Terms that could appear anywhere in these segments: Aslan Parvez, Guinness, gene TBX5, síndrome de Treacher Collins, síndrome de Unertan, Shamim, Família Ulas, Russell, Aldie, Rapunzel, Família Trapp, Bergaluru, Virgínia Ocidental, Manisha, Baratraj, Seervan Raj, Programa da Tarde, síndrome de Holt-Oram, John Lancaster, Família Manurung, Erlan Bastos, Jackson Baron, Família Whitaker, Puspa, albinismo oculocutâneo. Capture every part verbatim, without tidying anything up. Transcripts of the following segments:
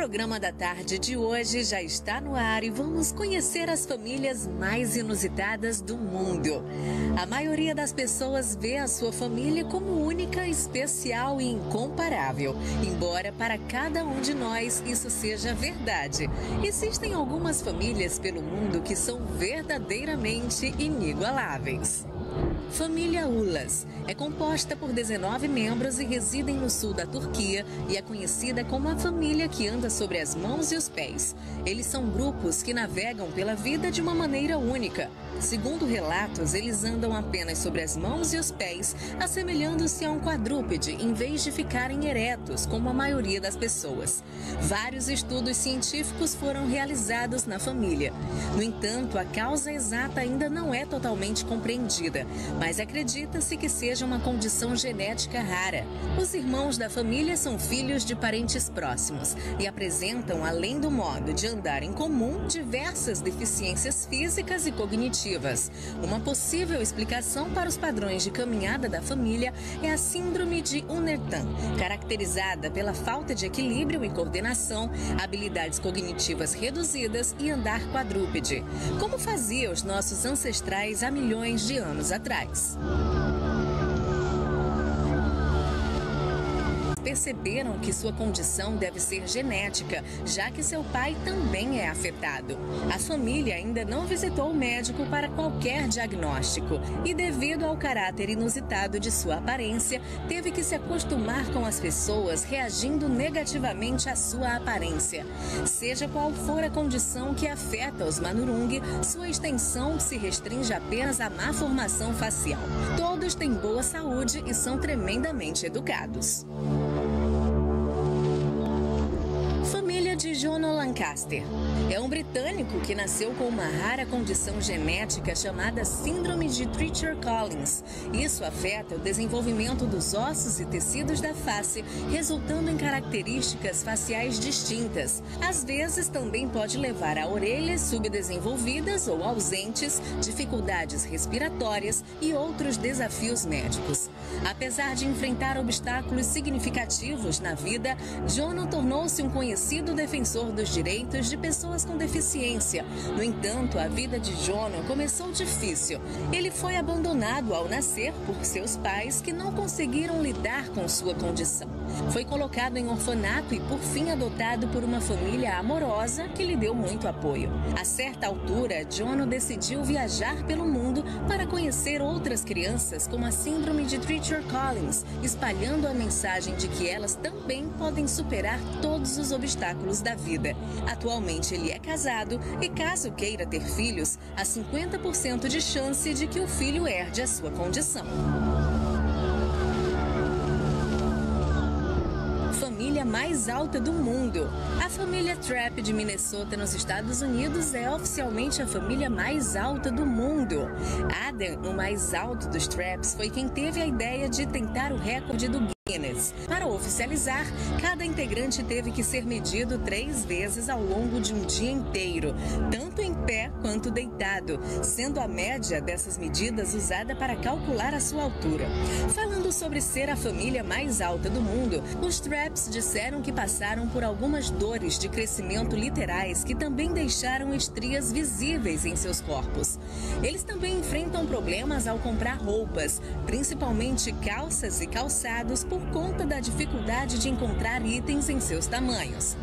programa da tarde de hoje já está no ar e vamos conhecer as famílias mais inusitadas do mundo. A maioria das pessoas vê a sua família como única, especial e incomparável, embora para cada um de nós isso seja verdade. Existem algumas famílias pelo mundo que são verdadeiramente inigualáveis. Família Ulas é composta por dezenove membros e residem no sul da Turquia e é conhecida como a família que anda sobre as mãos e os pés. Eles são grupos que navegam pela vida de uma maneira única. Segundo relatos, eles andam apenas sobre as mãos e os pés, assemelhando-se a um quadrúpede, em vez de ficarem eretos, como a maioria das pessoas. Vários estudos científicos foram realizados na família. No entanto, a causa exata ainda não é totalmente compreendida, mas acredita-se que seja uma condição genética rara. Os irmãos da família são filhos de parentes próximos e apresentam, além do modo de andar em comum, diversas deficiências físicas e cognitivas. Uma possível explicação para os padrões de caminhada da família é a síndrome de Unertan, caracterizada pela falta de equilíbrio e coordenação, habilidades cognitivas reduzidas e andar quadrúpede, como faziam os nossos ancestrais há milhões de anos atrás. Perceberam que sua condição deve ser genética, já que seu pai também é afetado. A família ainda não visitou o médico para qualquer diagnóstico e, devido ao caráter inusitado de sua aparência, teve que se acostumar com as pessoas reagindo negativamente à sua aparência. Seja qual for a condição que afeta os Manurung, sua extensão se restringe apenas à má formação facial. Todos têm boa saúde e são tremendamente educados. De John Lancaster. É um britânico que nasceu com uma rara condição genética chamada síndrome de Treacher Collins. Isso afeta o desenvolvimento dos ossos e tecidos da face, resultando em características faciais distintas. Às vezes também pode levar a orelhas subdesenvolvidas ou ausentes, dificuldades respiratórias e outros desafios médicos. Apesar de enfrentar obstáculos significativos na vida, John tornou-se um conhecido defensor defensor dos direitos de pessoas com deficiência. No entanto, a vida de Jono começou difícil. Ele foi abandonado ao nascer por seus pais, que não conseguiram lidar com sua condição. Foi colocado em orfanato e, por fim, adotado por uma família amorosa que lhe deu muito apoio. A certa altura, Jono decidiu viajar pelo mundo para conhecer outras crianças com a síndrome de Treacher Collins, espalhando a mensagem de que elas também podem superar todos os obstáculos da vida. Atualmente ele é casado e, caso queira ter filhos, há cinquenta por cento de chance de que o filho herde a sua condição. Família mais alta do mundo. A família Trapp de Minnesota, nos Estados Unidos, é oficialmente a família mais alta do mundo. Adam, o mais alto dos Trapps, foi quem teve a ideia de tentar o recorde do Guinness. Para oficializar, cada integrante teve que ser medido três vezes ao longo de um dia inteiro, tanto em pé quanto deitado, sendo a média dessas medidas usada para calcular a sua altura. Falando sobre ser a família mais alta do mundo, os Trapps disseram que passaram por algumas dores de crescimento literais que também deixaram estrias visíveis em seus corpos. Eles também enfrentam problemas ao comprar roupas, principalmente calças e calçados, por conta da dificuldade de encontrar itens em seus tamanhos.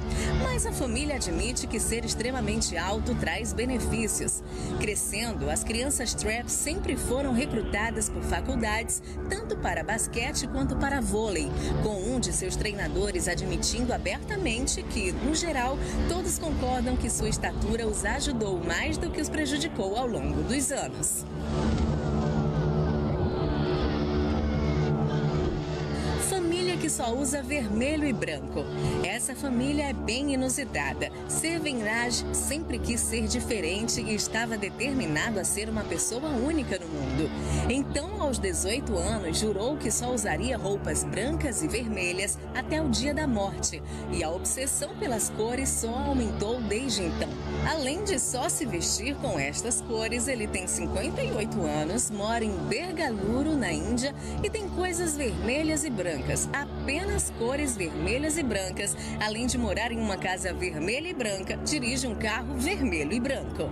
Mas a família admite que ser extremamente alto traz benefícios. Crescendo, as crianças Trapp sempre foram recrutadas por faculdades, tanto para basquete quanto para vôlei, com um de seus treinadores admitindo abertamente que, no geral, todos concordam que sua estatura os ajudou mais do que os prejudicou ao longo dos anos. Que só usa vermelho e branco. Essa família é bem inusitada. Seervan Raj sempre quis ser diferente e estava determinado a ser uma pessoa única no mundo. Então, aos dezoito anos, jurou que só usaria roupas brancas e vermelhas até o dia da morte. E a obsessão pelas cores só aumentou desde então. Além de só se vestir com estas cores, ele tem cinquenta e oito anos, mora em Bergaluru, na Índia, e tem coisas vermelhas e brancas apenas apenas cores vermelhas e brancas, além de morar em uma casa vermelha e branca, dirige um carro vermelho e branco.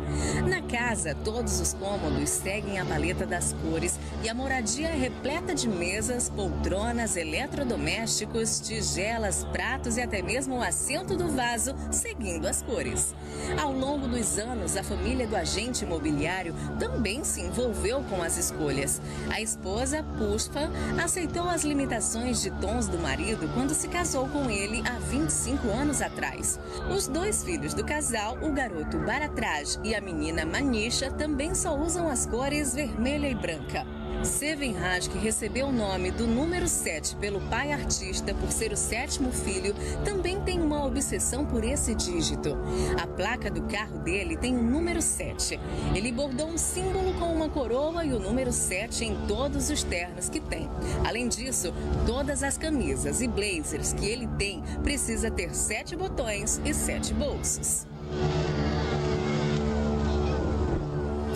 Na casa, todos os cômodos seguem a paleta das cores e a moradia é repleta de mesas, poltronas, eletrodomésticos, tigelas, pratos e até mesmo o assento do vaso, seguindo as cores. Ao longo dos anos, a família do agente imobiliário também se envolveu com as escolhas. A esposa, Puspa, aceitou as limitações de tons do marido quando se casou com ele há vinte e cinco anos atrás. Os dois filhos do casal, o garoto Baratraj e a menina Manisha, também só usam as cores vermelha e branca. Seervan Raj, que recebeu o nome do número sete pelo pai artista por ser o sétimo filho, também tem uma obsessão por esse dígito. A placa do carro dele tem o número sete. Ele bordou um símbolo com uma coroa e o número sete em todos os ternos que tem. Além disso, todas as camisas e blazers que ele tem precisa ter sete botões e sete bolsos.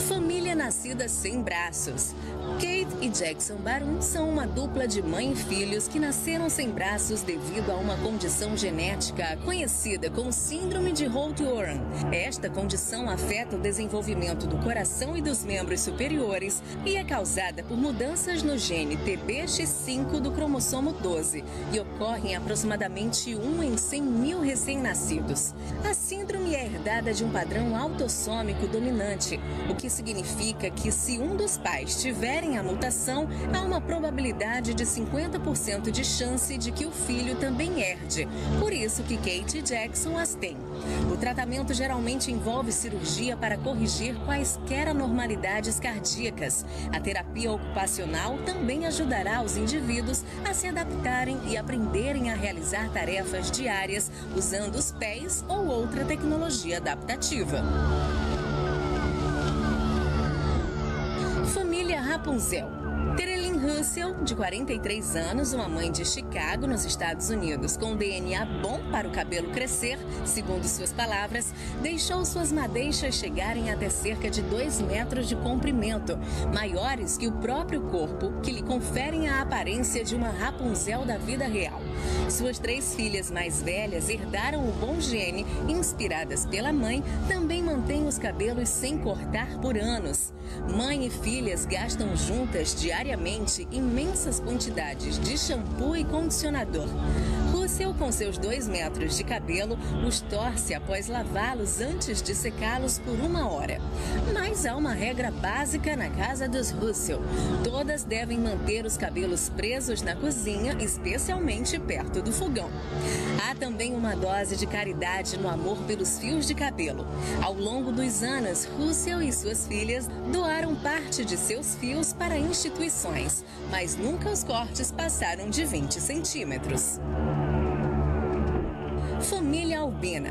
Família nascida sem braços. Kate e Jackson Baron são uma dupla de mãe e filhos que nasceram sem braços devido a uma condição genética conhecida como síndrome de Holt-Oram. Esta condição afeta o desenvolvimento do coração e dos membros superiores e é causada por mudanças no gene T B X cinco do cromossomo doze e ocorre em aproximadamente um em cem mil recém-nascidos. A síndrome é herdada de um padrão autossômico dominante, o que significa que se um dos pais tiverem a mutação, há uma probabilidade de cinquenta por cento de chance de que o filho também herde. Por isso que Kate e Jackson as têm. O tratamento geralmente envolve cirurgia para corrigir quaisquer anormalidades cardíacas. A terapia ocupacional também ajudará os indivíduos a se adaptarem e aprenderem a realizar tarefas diárias usando os pés ou outra tecnologia adaptativa. Família Rapunzel. Russell, de quarenta e três anos, uma mãe de Chicago, nos Estados Unidos, com D N A bom para o cabelo crescer, segundo suas palavras, deixou suas madeixas chegarem até cerca de dois metros de comprimento, maiores que o próprio corpo, que lhe conferem a aparência de uma Rapunzel da vida real. Suas três filhas mais velhas herdaram o bom gene, inspiradas pela mãe, também mantêm os cabelos sem cortar por anos. Mãe e filhas gastam juntas diariamente imensas quantidades de shampoo e condicionador. Russell, com seus dois metros de cabelo, os torce após lavá-los antes de secá-los por uma hora. Mas há uma regra básica na casa dos Russell. Todas devem manter os cabelos presos na cozinha, especialmente perto do fogão. Há também uma dose de caridade no amor pelos fios de cabelo. Ao longo dos anos, Russell e suas filhas doaram parte de seus fios para instituições, mas nunca os cortes passaram de vinte centímetros. Família albina.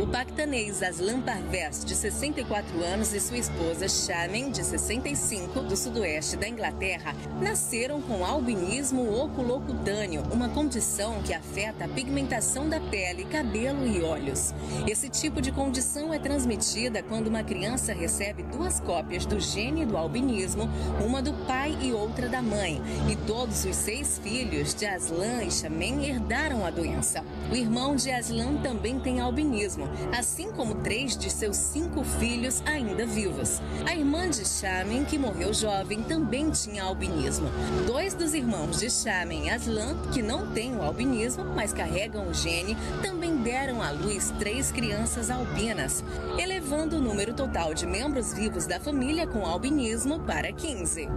O paquistanês Aslan Parvez, de sessenta e quatro anos, e sua esposa Shamim, de sessenta e cinco, do sudoeste da Inglaterra, nasceram com albinismo oculocutâneo, uma condição que afeta a pigmentação da pele, cabelo e olhos. Esse tipo de condição é transmitida quando uma criança recebe duas cópias do gene do albinismo, uma do pai e outra da mãe, e todos os seis filhos de Aslan e Shamim herdaram a doença. O irmão de Aslan Aslan também tem albinismo, assim como três de seus cinco filhos ainda vivos. A irmã de Shamim, que morreu jovem, também tinha albinismo. Dois dos irmãos de Shamim e Aslan, que não têm o albinismo, mas carregam o gene, também deram à luz três crianças albinas, elevando o número total de membros vivos da família com albinismo para quinze.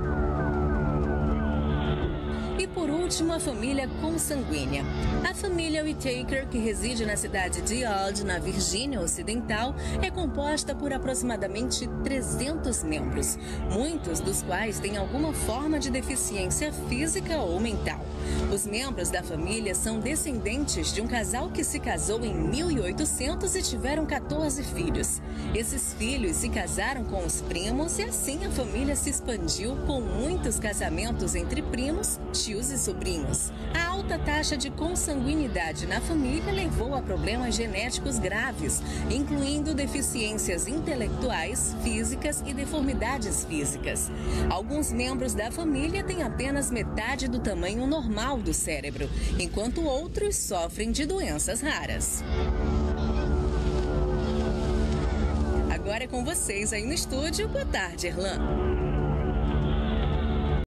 E por último, a família consanguínea. A família Whitaker, que reside na cidade de Aldie, na Virgínia Ocidental, é composta por aproximadamente trezentos membros, muitos dos quais têm alguma forma de deficiência física ou mental. Os membros da família são descendentes de um casal que se casou em mil e oitocentos e tiveram catorze filhos. Esses filhos se casaram com os primos e assim a família se expandiu com muitos casamentos entre primos, tios e sobrinhos. A alta taxa de consanguinidade na família levou a problemas genéticos graves, incluindo deficiências intelectuais, físicas e deformidades físicas. Alguns membros da família têm apenas metade do tamanho normal do cérebro, enquanto outros sofrem de doenças raras. Agora é com vocês aí no estúdio. Boa tarde, Erlan.